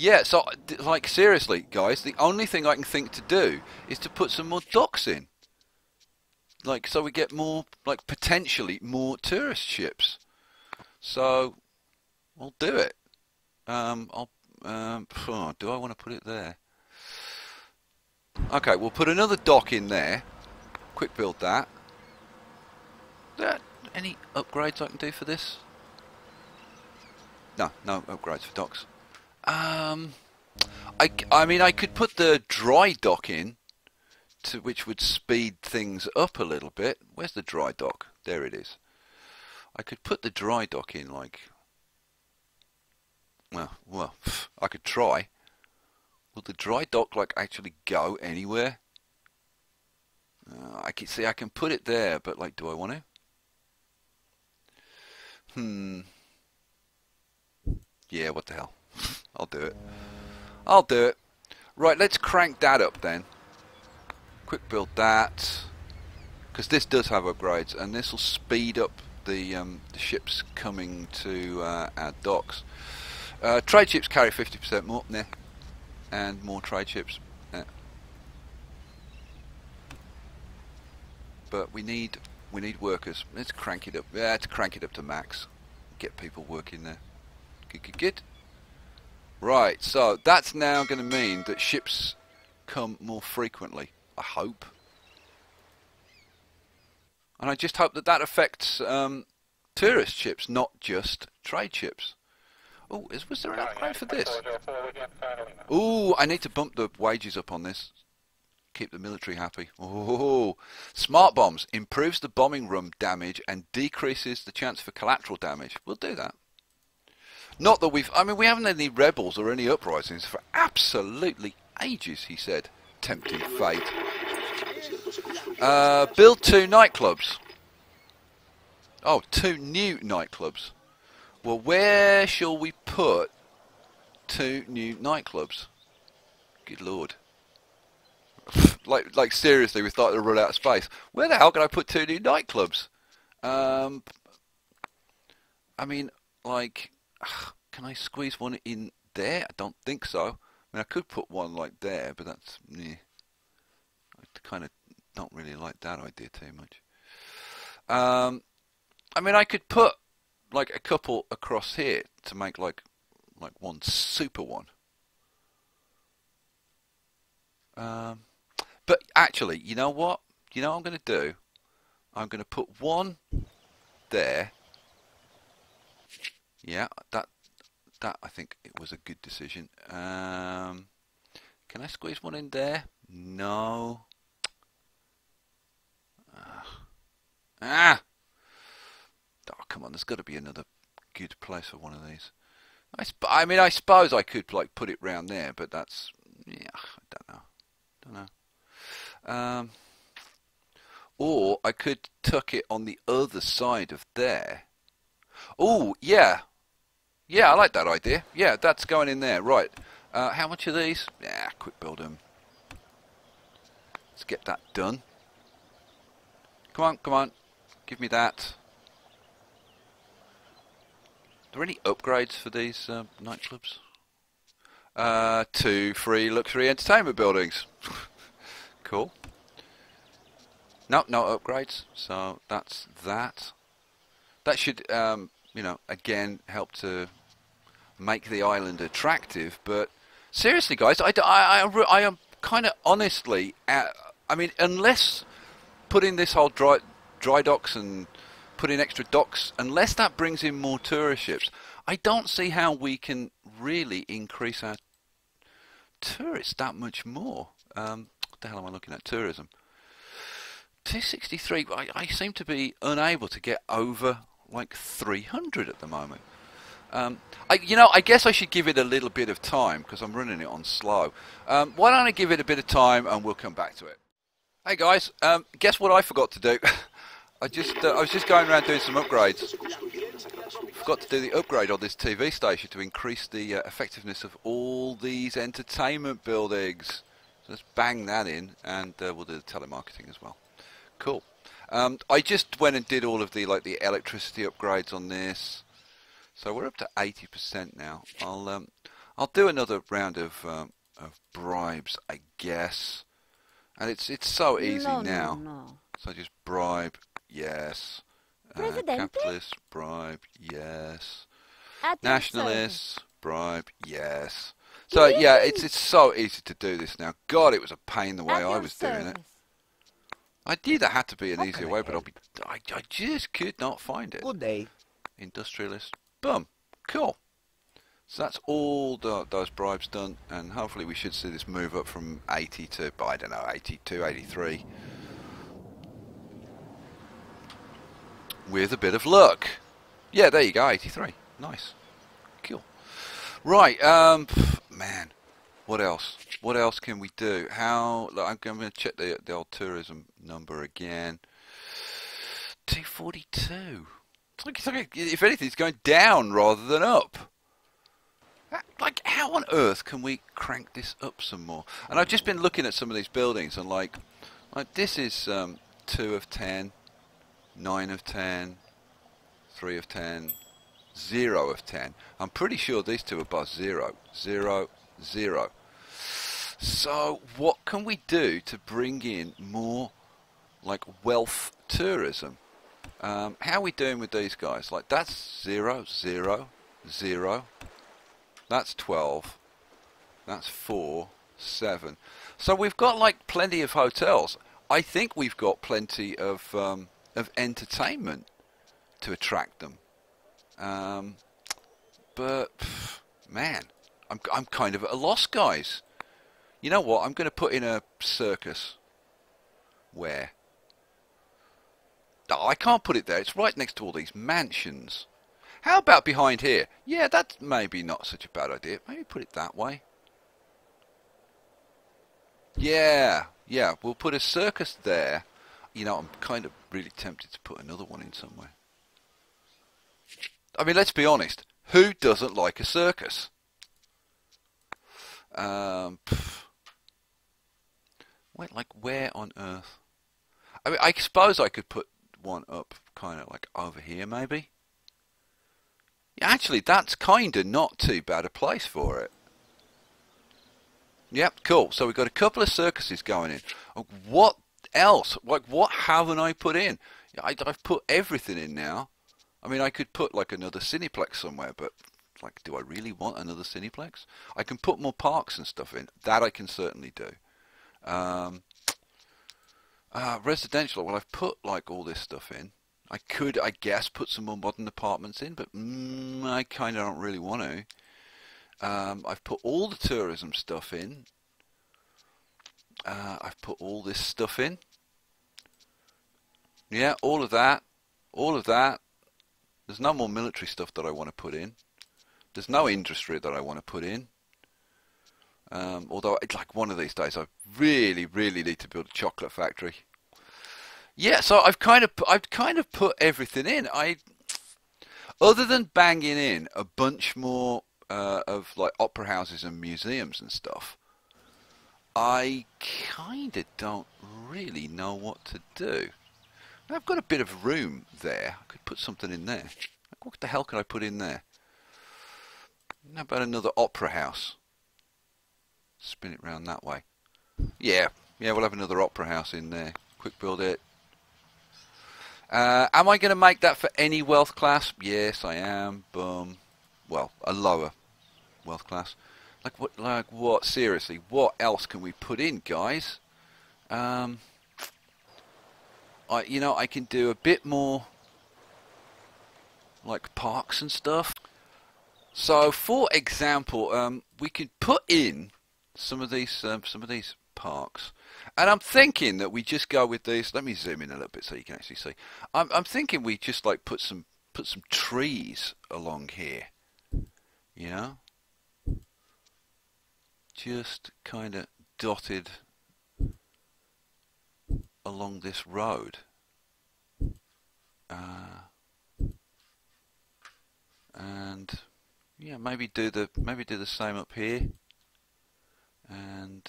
Yeah, so, like, seriously, guys, the only thing I can think to do is to put some more docks in. Like, so we get more, like, potentially more tourist ships. So, I'll do it. Do I want to put it there? Okay, we'll put another dock in there. Quick build that. Any upgrades I can do for this? No, no upgrades for docks. I mean, I could put the dry dock in, which would speed things up a little bit. Where's the dry dock? There it is. I could put the dry dock in, like... Well, I could try. Will the dry dock, like, actually go anywhere? I can see I can put it there, but, like, do I want to? Yeah, what the hell. I'll do it. I'll do it. Right, let's crank that up then. Quick build that. Because this does have upgrades, and this will speed up the ships coming to our docks. Trade ships carry 50% more. Nah. And more trade ships. Nah. But we need workers. Let's crank it up. Yeah, let's crank it up to max. Get people working there. Good. Right, so that's now going to mean that ships come more frequently, I hope. And I just hope that that affects tourist ships, not just trade ships. Oh, was there an upgrade for this? Oh, I need to bump the wages up on this. Keep the military happy. Oh, smart bombs. Improves the bombing room damage and decreases the chance for collateral damage. We'll do that. Not that we've... I mean, we haven't had any rebels or any uprisings for absolutely ages, he said. Tempting fate. Build 2 nightclubs. Oh, 2 new nightclubs. Well, where shall we put 2 new nightclubs? Good lord. like, seriously, we started to run out of space. Where the hell can I put 2 new nightclubs? I mean, like... Can I squeeze one in there? I don't think so. I mean, I could put one like there, but that's... Meh. I kind of don't really like that idea too much. I mean, I could put, like, a couple across here to make, like one super one. But actually, you know what? You know what I'm going to do? I'm going to put one there. Yeah, that I think it was a good decision. Can I squeeze one in there? No. Oh, come on, there's got to be another good place for one of these. I mean, I suppose I could, like, put it round there, but that's... Yeah, I don't know. Or I could tuck it on the other side of there. Oh, yeah. Yeah, I like that idea. Yeah, that's going in there. Right. How much are these? Yeah, quick build them. Let's get that done. Come on, come on. Give me that. Are there any upgrades for these nightclubs? 2 free luxury entertainment buildings. Cool. No, no upgrades. So that's that. That should, you know, again, help to make the island attractive. But seriously, guys, I am kind of honestly... I mean, unless putting this whole dry docks and putting extra docks, unless that brings in more tourist ships, I don't see how we can really increase our tourists that much more. What the hell am I looking at? Tourism. 263, I seem to be unable to get over... like 300 at the moment. You know, I guess I should give it a little bit of time because I'm running it on slow. Why don't I give it a bit of time and we'll come back to it. Hey guys, guess what I forgot to do? I was just going around doing some upgrades. Forgot to do the upgrade on this TV station to increase the effectiveness of all these entertainment buildings. So let's bang that in and we'll do the telemarketing as well. Cool. I just went and did all of the the electricity upgrades on this, so we're up to 80% now. I'll I'll do another round of bribes, I guess. And it's so easy now. No. So just bribe, yes. Capitalists, bribe, yes. Nationalists, bribe, yes. So yeah, it's so easy to do this now. God, it was a pain the way I was doing it. I knew there had to be an easier way, but I just could not find it. Good day. Industrialist, boom, cool. So that's all those bribes done, and hopefully we should see this move up from 80 to, I don't know, 82, 83. With a bit of luck. Yeah, there you go, 83. Nice. Cool. Right, man, what else? What else can we do? How, look, I'm going to check the old tourism number again. 242. It's like, if anything, it's going down rather than up. Like, how on earth can we crank this up some more? And I've just been looking at some of these buildings, and like this is 2 of 10, 9 of 10, 3 of 10, 0 of 10. I'm pretty sure these two are both 0, 0, 0. So what can we do to bring in more like wealth tourism? How are we doing with these guys? Like that's 0, 0, 0. That's 12. That's 4, 7. So we've got like plenty of hotels. I think we've got plenty of entertainment to attract them. But man, I'm kind of at a loss, guys. You know what? I'm going to put in a circus. Where? No, I can't put it there. It's right next to all these mansions. How about behind here? Yeah, that's maybe not such a bad idea. Maybe put it that way. Yeah, yeah, we'll put a circus there. You know, I'm kind of really tempted to put another one in somewhere. I mean, let's be honest. Who doesn't like a circus? Wait, like where on earth? I mean, I suppose I could put one up kind of like over here maybe. Actually, that's kind of not too bad a place for it. Yep, cool. So we've got a couple of circuses going in. What else? Like, what haven't I put in? I've put everything in now. I mean, I could put, like, another Cineplex somewhere, but, like, do I really want another Cineplex? I can put more parks and stuff in. That I can certainly do. Residential. Well, I've put, like, all this stuff in. I could, I guess, put some more modern apartments in, but I kind of don't really want to. I've put all the tourism stuff in. I've put all this stuff in. Yeah, all of that. All of that. There's no more military stuff that I want to put in. There's no industry that I want to put in. Although, it's like one of these days, I really, really need to build a chocolate factory. Yeah, so I've kind of put everything in. Other than banging in a bunch more of like opera houses and museums and stuff, I kind of don't really know what to do. I've got a bit of room there. I could put something in there. Like, what the hell could I put in there? How about another opera house? Spin it round that way. Yeah, yeah, we'll have another opera house in there. Quick build it. Am I going to make that for any wealth class? Yes, I am. Boom. Well, a lower wealth class. Like what? Like what? Seriously, what else can we put in, guys? You know, I can do a bit more, like parks and stuff. So, for example, we could put in some of these parks. And I'm thinking that we just go with these. Let me zoom in a little bit so you can actually see. I'm thinking we just like put some trees along here, you know, just kind of dotted along this road. And yeah, maybe do the same up here, and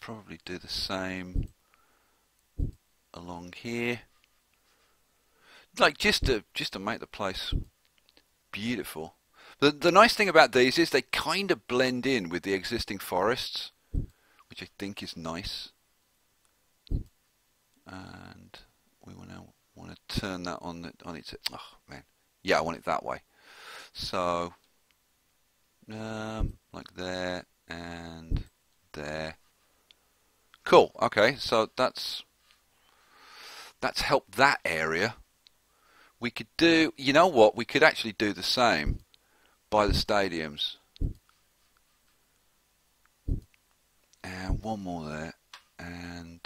probably do the same along here, like just to make the place beautiful. The nice thing about these is they kind of blend in with the existing forests, which I think is nice. And we will now want to turn that on its. Oh man, yeah, I want it that way. So, like there and there. Cool. Okay, so that's helped that area. We could do, you know what? We could actually do the same by the stadiums. And one more there. And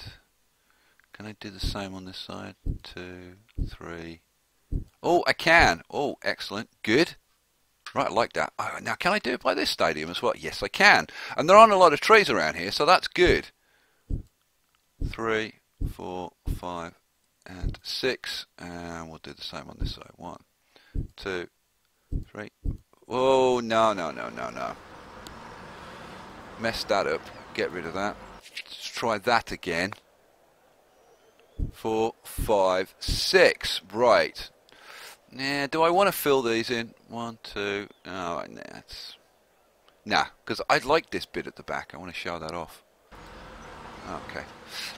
can I do the same on this side? 2, 3. Oh, I can. Oh, excellent. Good. Right, I like that. Oh, now, can I do it by this stadium as well? Yes, I can. And there aren't a lot of trees around here, so that's good. 3, 4, 5, and 6, and we'll do the same on this side. 1, 2, 3. Oh no no no no no! Messed that up. Get rid of that. Let's try that again. 4, 5, 6. Right. Now, do I want to fill these in? 1, 2. Oh, nah, it's nah, because I like this bit at the back. I want to show that off. Okay.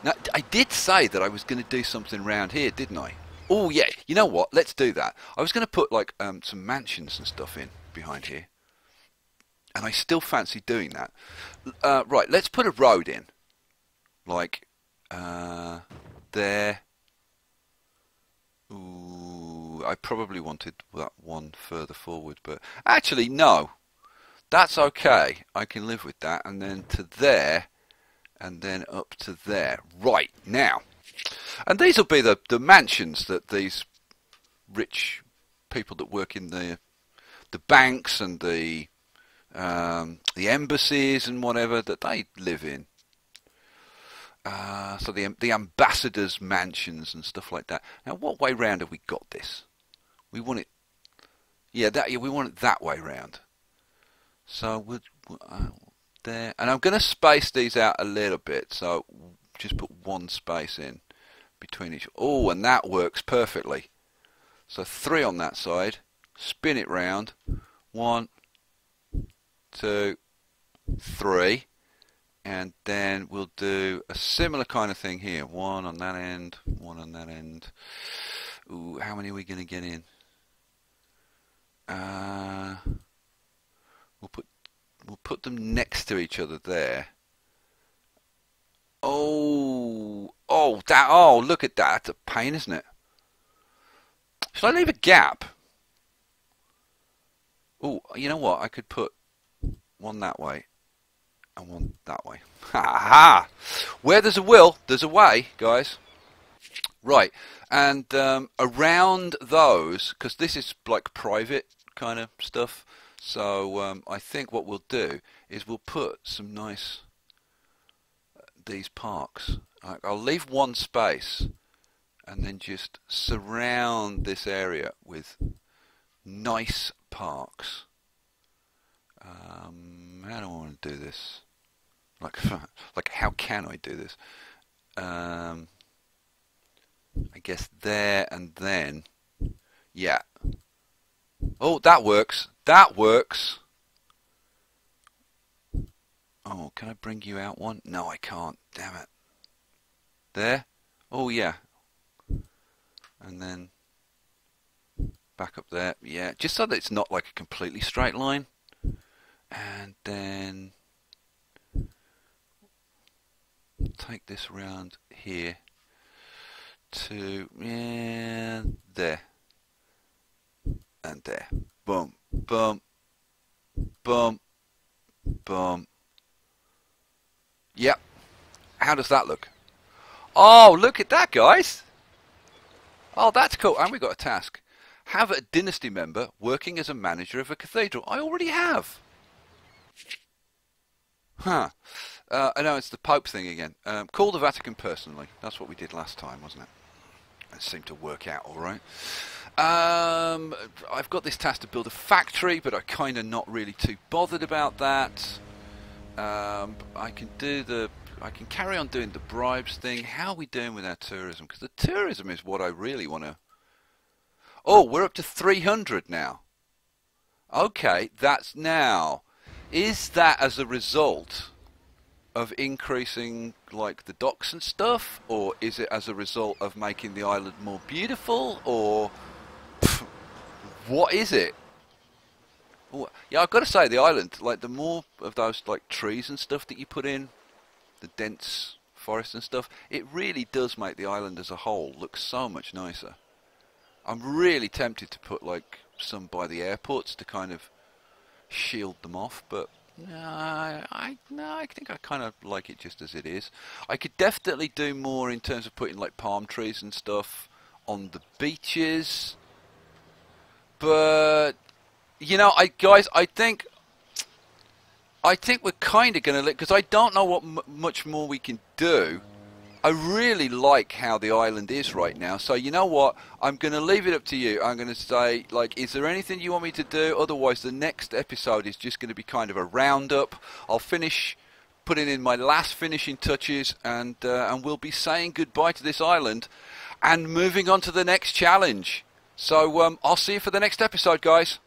Now, I did say that I was going to do something round here, didn't I? Oh, yeah. You know what? Let's do that. I was going to put, like, some mansions and stuff in behind here. And I still fancy doing that. Right, let's put a road in. Like, there. Ooh, I probably wanted that one further forward, but... Actually, no. That's okay. I can live with that. And then to there... and then up to there. Right, now. And these will be the mansions that these rich people that work in the banks and the embassies and whatever, that they live in. So the ambassadors' mansions and stuff like that. Now, what way round have we got this? We want it... Yeah, we want it that way round. So, there, and I'm going to space these out a little bit, so just put one space in between each. Oh, and that works perfectly. So 3 on that side, spin it round, 1, 2, 3, and then we'll do a similar kind of thing here. 1 on that end, 1 on that end. Ooh, how many are we going to get in? We'll put them next to each other there. Oh, look at that. That's a pain, isn't it? Should I leave a gap? Oh, you know what? I could put one that way and one that way. Ha ha! Where there's a will, there's a way, guys. Right, and around those, because this is like private kind of stuff. So I think what we'll do is we'll put some nice these parks. I'll leave one space and then just surround this area with nice parks. How do I want to do this? Like how can I do this? I guess there and then, yeah. Oh, that works. That works. Oh, can I bring you out one? No, I can't. Damn it. There. Oh, yeah. And then back up there. Yeah, just so that it's not like a completely straight line. And then take this round here to, yeah, there. And there. Boom. Boom, boom, boom. Yep. How does that look? Oh, look at that, guys. Oh, that's cool. And we got a task. Have a dynasty member working as a manager of a cathedral. I already have. Huh. I know it's the Pope thing again. Call the Vatican personally. That's what we did last time, wasn't it? It seemed to work out all right. I've got this task to build a factory, but I'm kind of not really too bothered about that. I can carry on doing the bribes thing. How are we doing with our tourism? Because the tourism is what I really want to... Oh, we're up to 300 now. Okay, that's now. Is that as a result of increasing like the docks and stuff, or is it as a result of making the island more beautiful, or pff, what is it? Oh, yeah, I've got to say the island, like the more of those like trees and stuff that you put in, the dense forest and stuff, it really does make the island as a whole look so much nicer. I'm really tempted to put like some by the airports to kind of shield them off, but I think I kind of like it just as it is. I could definitely do more in terms of putting like palm trees and stuff on the beaches, but you know, I think we're kind of going to, because I don't know what much more we can do. I really like how the island is right now, so you know what, I'm going to leave it up to you. I'm going to say, like, is there anything you want me to do? Otherwise, the next episode is just going to be kind of a roundup. I'll finish putting in my last finishing touches, and we'll be saying goodbye to this island and moving on to the next challenge. So I'll see you for the next episode, guys.